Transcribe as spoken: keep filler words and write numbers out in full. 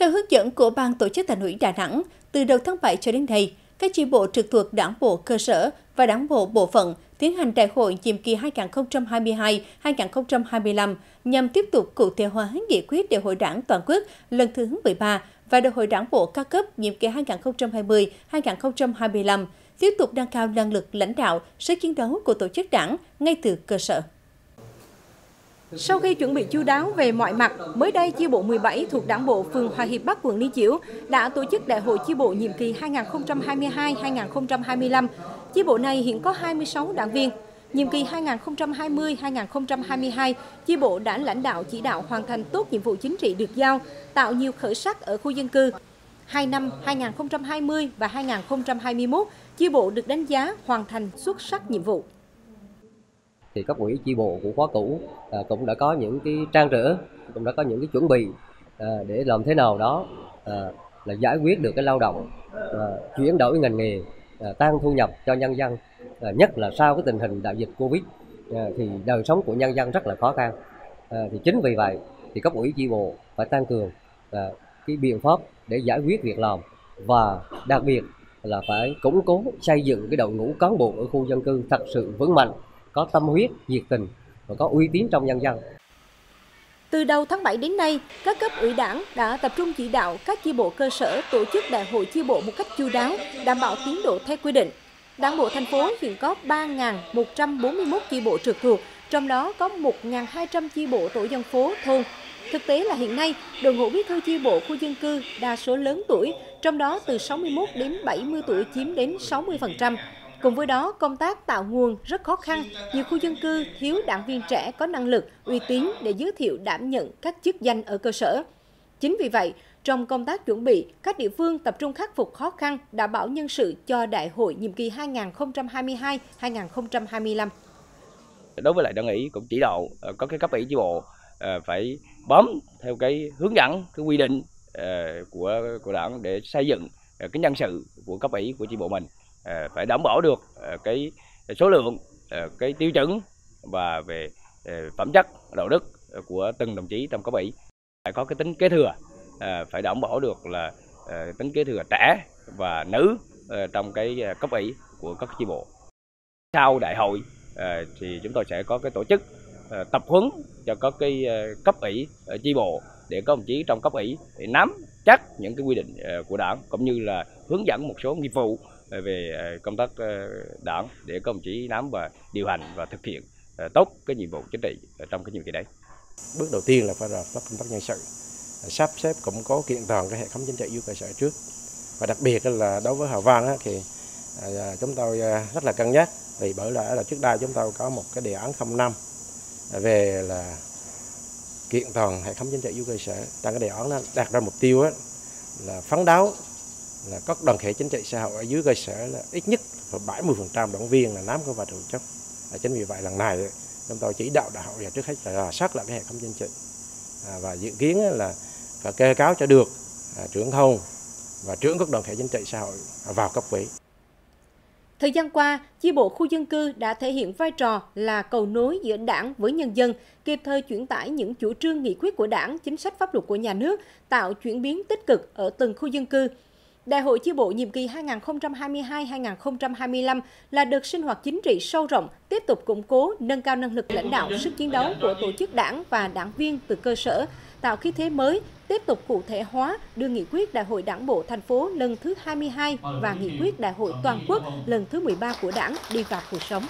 Theo hướng dẫn của Ban Tổ chức Thành ủy Đà Nẵng, từ đầu tháng bảy cho đến nay, các chi bộ trực thuộc Đảng bộ cơ sở và Đảng bộ bộ phận tiến hành đại hội nhiệm kỳ hai nghìn không trăm hai mươi hai đến hai nghìn không trăm hai mươi lăm nhằm tiếp tục cụ thể hóa nghị quyết Đại hội Đảng toàn quốc lần thứ mười ba và Đại hội Đảng bộ các cấp nhiệm kỳ hai nghìn không trăm hai mươi đến hai nghìn không trăm hai mươi lăm, tiếp tục nâng cao năng lực lãnh đạo, sức chiến đấu của tổ chức Đảng ngay từ cơ sở. Sau khi chuẩn bị chu đáo về mọi mặt, mới đây chi bộ mười bảy thuộc Đảng bộ phường Hòa Hiệp Bắc, quận Liên Chiểu đã tổ chức đại hội chi bộ nhiệm kỳ hai nghìn không trăm hai mươi hai đến hai nghìn không trăm hai mươi lăm. Chi bộ này hiện có hai mươi sáu đảng viên. Nhiệm kỳ hai nghìn không trăm hai mươi đến hai nghìn không trăm hai mươi hai, chi bộ đã lãnh đạo chỉ đạo hoàn thành tốt nhiệm vụ chính trị được giao, tạo nhiều khởi sắc ở khu dân cư. Hai năm hai nghìn không trăm hai mươi và hai nghìn không trăm hai mươi mốt, chi bộ được đánh giá hoàn thành xuất sắc nhiệm vụ. Thì cấp ủy chi bộ của khóa cũ à, cũng đã có những cái trang trở, cũng đã có những cái chuẩn bị à, để làm thế nào đó à, là giải quyết được cái lao động, à, chuyển đổi ngành nghề, à, tăng thu nhập cho nhân dân, à, nhất là sau cái tình hình đại dịch Covid à, thì đời sống của nhân dân rất là khó khăn. À, thì chính vì vậy thì cấp ủy chi bộ phải tăng cường à, cái biện pháp để giải quyết việc làm, và đặc biệt là phải củng cố xây dựng cái đội ngũ cán bộ ở khu dân cư thật sự vững mạnh, có tâm huyết, nhiệt tình và có uy tín trong nhân dân. Từ đầu tháng bảy đến nay, các cấp ủy Đảng đã tập trung chỉ đạo các chi bộ cơ sở tổ chức đại hội chi bộ một cách chu đáo, đảm bảo tiến độ theo quy định. Đảng bộ thành phố hiện có ba nghìn một trăm bốn mươi mốt chi bộ trực thuộc, trong đó có một nghìn hai trăm chi bộ tổ dân phố, thôn. Thực tế là hiện nay, đội ngũ bí thư chi bộ khu dân cư đa số lớn tuổi, trong đó từ sáu mươi mốt đến bảy mươi tuổi chiếm đến sáu mươi phần trăm. Cùng với đó, công tác tạo nguồn rất khó khăn, nhiều khu dân cư thiếu đảng viên trẻ có năng lực, uy tín để giới thiệu đảm nhận các chức danh ở cơ sở. Chính vì vậy, trong công tác chuẩn bị, các địa phương tập trung khắc phục khó khăn, đảm bảo nhân sự cho đại hội nhiệm kỳ hai nghìn không trăm hai mươi hai đến hai nghìn không trăm hai mươi lăm. Đối với lại đảng ủy cũng chỉ đạo có cái cấp ủy chi bộ phải bám theo cái hướng dẫn, cái quy định của của đảng để xây dựng cái nhân sự của cấp ủy của chi bộ mình. Phải đảm bảo được cái số lượng, cái tiêu chuẩn và về phẩm chất, đạo đức của từng đồng chí trong cấp ủy. Phải có cái tính kế thừa, phải đảm bảo được là tính kế thừa trẻ và nữ trong cái cấp ủy của các chi bộ. Sau đại hội thì chúng tôi sẽ có cái tổ chức tập huấn cho các cái cấp ủy chi bộ để các đồng chí trong cấp ủy để nắm chắc những cái quy định của đảng, cũng như là hướng dẫn một số nghiệp vụ về công tác đảng để các đồng chí nắm và điều hành và thực hiện tốt cái nhiệm vụ chính trị trong cái nhiệm kỳ đấy. Bước đầu tiên là phải rà soát công tác nhân sự, sắp xếp cũng có kiện toàn cái hệ thống chính trị dưới cơ sở trước, và đặc biệt là đối với Hòa Vang thì chúng tôi rất là cân nhắc, vì bởi lẽ là trước đây chúng tôi có một cái đề án không năm về là kiện toàn hệ thống chính trị dưới cơ sở. Trong cái đề án đó đạt ra mục tiêu là phấn đấu là các đoàn thể chính trị xã hội ở dưới cơ sở là ít nhất là bảy mươi phần trăm đảng viên là nắm cơ và trụ chức. Chính vì vậy lần này chúng tôi chỉ đạo đại hội là trước hết là rà soát lại cái hệ thống chính trị, và dự kiến là phải kê cáo cho được trưởng thôn và trưởng các đoàn thể chính trị xã hội vào cấp ủy. Thời gian qua, chi bộ khu dân cư đã thể hiện vai trò là cầu nối giữa Đảng với nhân dân, kịp thời chuyển tải những chủ trương nghị quyết của Đảng, chính sách pháp luật của nhà nước, tạo chuyển biến tích cực ở từng khu dân cư. Đại hội chi bộ nhiệm kỳ hai nghìn không trăm hai mươi hai đến hai nghìn không trăm hai mươi lăm là đợt sinh hoạt chính trị sâu rộng, tiếp tục củng cố, nâng cao năng lực lãnh đạo, sức chiến đấu của tổ chức Đảng và đảng viên từ cơ sở, tạo khí thế mới, tiếp tục cụ thể hóa, đưa nghị quyết Đại hội Đảng bộ thành phố lần thứ hai mươi hai và nghị quyết Đại hội toàn quốc lần thứ mười ba của Đảng đi vào cuộc sống.